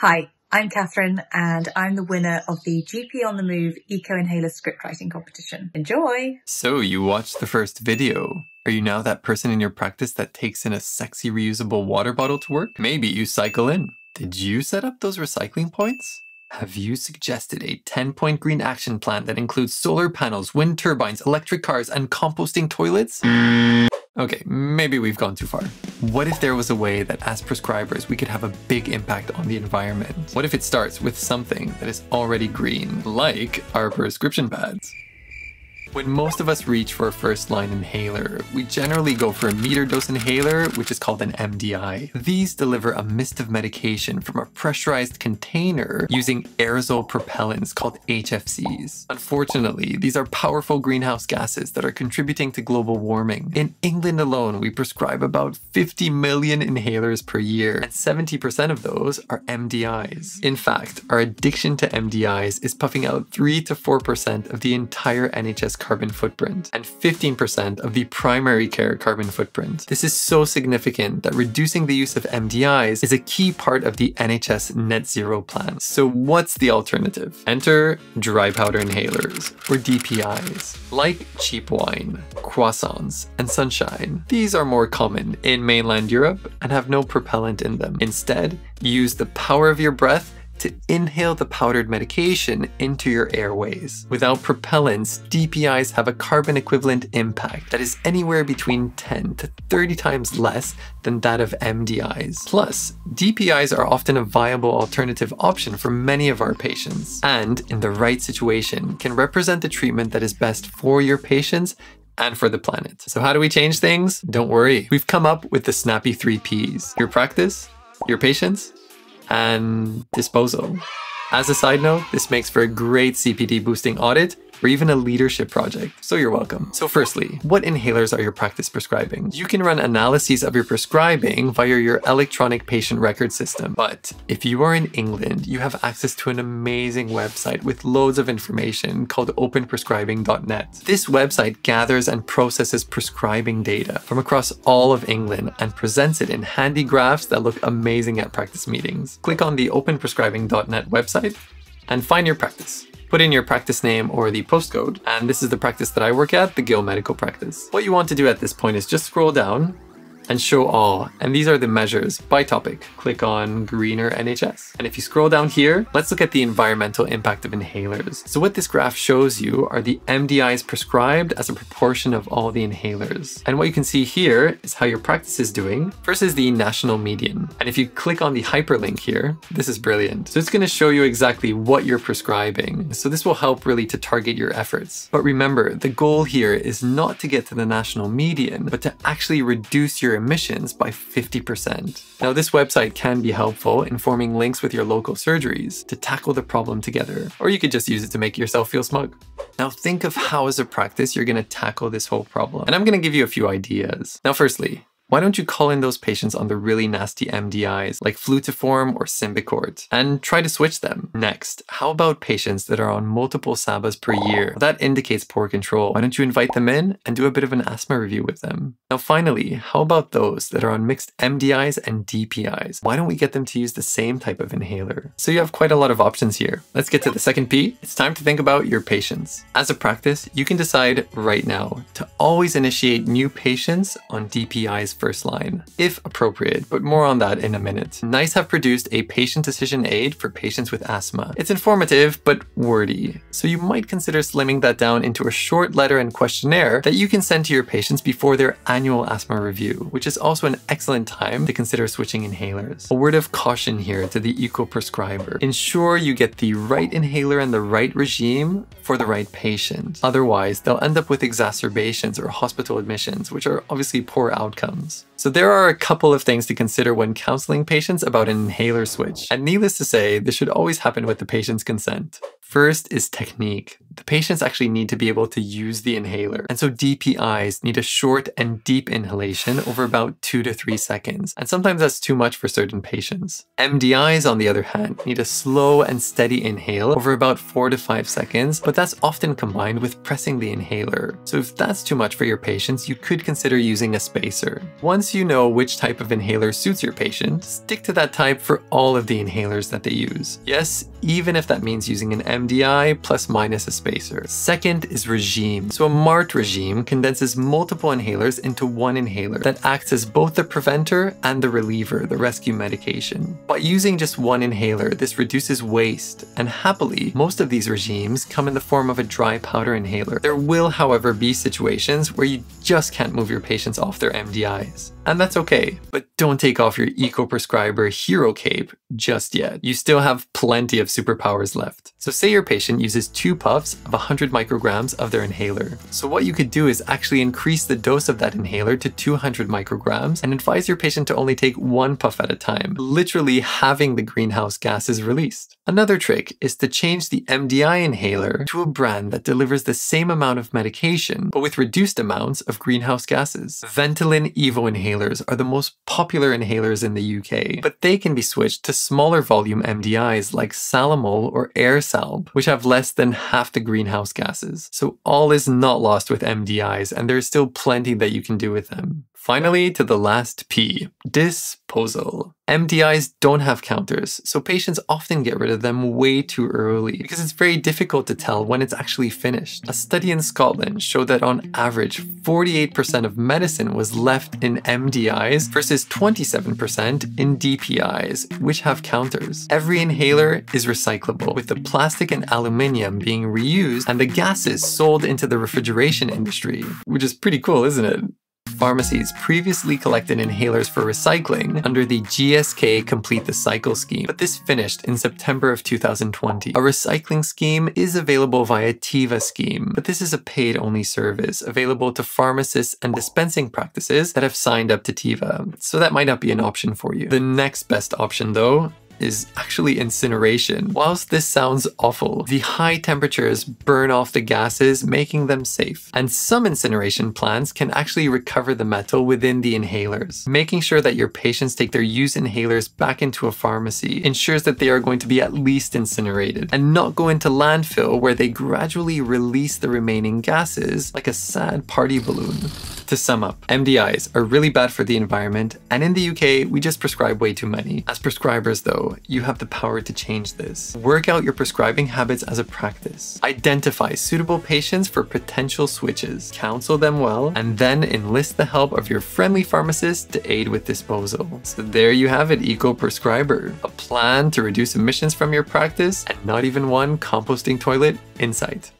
Hi, I'm Catherine and I'm the winner of the GP on the Move Eco-Inhaler Script Writing Competition. Enjoy! So you watched the first video. Are you now that person in your practice that takes in a sexy reusable water bottle to work? Maybe you cycle in. Did you set up those recycling points? Have you suggested a 10-point green action plan that includes solar panels, wind turbines, electric cars, and composting toilets? Okay, maybe we've gone too far. What if there was a way that as prescribers, we could have a big impact on the environment? What if it starts with something that is already green, like our prescription pads? When most of us reach for a first-line inhaler, we generally go for a meter-dose inhaler, which is called an MDI. These deliver a mist of medication from a pressurized container using aerosol propellants called HFCs. Unfortunately, these are powerful greenhouse gases that are contributing to global warming. In England alone, we prescribe about 50 million inhalers per year, and 70% of those are MDIs. In fact, our addiction to MDIs is puffing out 3 to 4% of the entire NHS carbon footprint and 15% of the primary care carbon footprint. This is so significant that reducing the use of MDIs is a key part of the NHS net zero plan. So what's the alternative? Enter dry powder inhalers, or DPIs. Like cheap wine, croissants, and sunshine, these are more common in mainland Europe and have no propellant in them. Instead, use the power of your breath to inhale the powdered medication into your airways. Without propellants, DPIs have a carbon equivalent impact that is anywhere between 10 to 30 times less than that of MDIs. Plus, DPIs are often a viable alternative option for many of our patients, and in the right situation, can represent the treatment that is best for your patients and for the planet. So how do we change things? Don't worry, we've come up with the snappy 3 Ps. Your practice, your patients, and disposal. As a side note, this makes for a great CPD boosting audit or even a leadership project, so you're welcome. So firstly, what inhalers are your practice prescribing? You can run analyses of your prescribing via your electronic patient record system, but if you are in England, you have access to an amazing website with loads of information called openprescribing.net. This website gathers and processes prescribing data from across all of England and presents it in handy graphs that look amazing at practice meetings. Click on the openprescribing.net website and find your practice. Put in your practice name or the postcode, and this is the practice that I work at, the Gill Medical Practice. What you want to do at this point is just scroll down and show all, and these are the measures by topic. Click on greener NHS. And if you scroll down here, let's look at the environmental impact of inhalers. So what this graph shows you are the MDIs prescribed as a proportion of all the inhalers. And what you can see here is how your practice is doing versus the national median. And if you click on the hyperlink here, this is brilliant. So it's gonna show you exactly what you're prescribing. So this will help really to target your efforts. But remember, the goal here is not to get to the national median, but to actually reduce your emissions by 50%. Now, this website can be helpful in forming links with your local surgeries to tackle the problem together, or you could just use it to make yourself feel smug. Now, think of how as a practice you're going to tackle this whole problem. And I'm going to give you a few ideas. Now, firstly, why don't you call in those patients on the really nasty MDIs like Flutiform or Symbicort and try to switch them? Next, how about patients that are on multiple SABAs per year? That indicates poor control. Why don't you invite them in and do a bit of an asthma review with them? Now finally, how about those that are on mixed MDIs and DPIs? Why don't we get them to use the same type of inhaler? So you have quite a lot of options here. Let's get to the second P. It's time to think about your patients. As a practice, you can decide right now to always initiate new patients on DPIs first line, if appropriate, but more on that in a minute. NICE have produced a patient decision aid for patients with asthma. It's informative, but wordy. So you might consider slimming that down into a short letter and questionnaire that you can send to your patients before their annual asthma review, which is also an excellent time to consider switching inhalers. A word of caution here to the eco-prescriber. Ensure you get the right inhaler and the right regime for the right patient. Otherwise, they'll end up with exacerbations or hospital admissions, which are obviously poor outcomes. So there are a couple of things to consider when counseling patients about an inhaler switch. And needless to say, this should always happen with the patient's consent. First is technique. The patients actually need to be able to use the inhaler. And so DPIs need a short and deep inhalation over about 2 to 3 seconds. And sometimes that's too much for certain patients. MDIs, on the other hand, need a slow and steady inhale over about 4 to 5 seconds, but that's often combined with pressing the inhaler. So if that's too much for your patients, you could consider using a spacer. Once you know which type of inhaler suits your patient, stick to that type for all of the inhalers that they use. Yes, even if that means using an MDI plus minus a spacer. Second is regime. So a MART regime condenses multiple inhalers into one inhaler that acts as both the preventer and the reliever, the rescue medication. By using just one inhaler, this reduces waste, and happily, most of these regimes come in the form of a dry powder inhaler. There will, however, be situations where you just can't move your patients off their MDIs. And that's okay, but don't take off your eco-prescriber hero cape just yet. You still have plenty of superpowers left. So say your patient uses 2 puffs of 100 micrograms of their inhaler. So what you could do is actually increase the dose of that inhaler to 200 micrograms and advise your patient to only take 1 puff at a time, literally having the greenhouse gases released. Another trick is to change the MDI inhaler to a brand that delivers the same amount of medication, but with reduced amounts of greenhouse gases. Ventolin Evo inhaler are the most popular inhalers in the UK, but they can be switched to smaller volume MDIs like Salamol or Air Sal, which have less than half the greenhouse gases. So all is not lost with MDIs, and there's still plenty that you can do with them. Finally, to the last P, disposal. MDIs don't have counters, so patients often get rid of them way too early because it's very difficult to tell when it's actually finished. A study in Scotland showed that on average, 48% of medicine was left in MDIs versus 27% in DPIs, which have counters. Every inhaler is recyclable, with the plastic and aluminium being reused and the gases sold into the refrigeration industry, which is pretty cool, isn't it? Pharmacies previously collected inhalers for recycling under the GSK Complete the Cycle Scheme, but this finished in September of 2020. A recycling scheme is available via Teva Scheme, but this is a paid-only service available to pharmacists and dispensing practices that have signed up to Teva, so that might not be an option for you. The next best option, though, is actually incineration. Whilst this sounds awful, the high temperatures burn off the gases, making them safe. And some incineration plants can actually recover the metal within the inhalers. Making sure that your patients take their used inhalers back into a pharmacy ensures that they are going to be at least incinerated and not go into landfill where they gradually release the remaining gases like a sad party balloon. To sum up, MDIs are really bad for the environment, and in the UK, we just prescribe way too many. As prescribers, though, you have the power to change this. Work out your prescribing habits as a practice. Identify suitable patients for potential switches, counsel them well, and then enlist the help of your friendly pharmacist to aid with disposal. So there you have it, eco-prescriber. A plan to reduce emissions from your practice and not even one composting toilet in sight.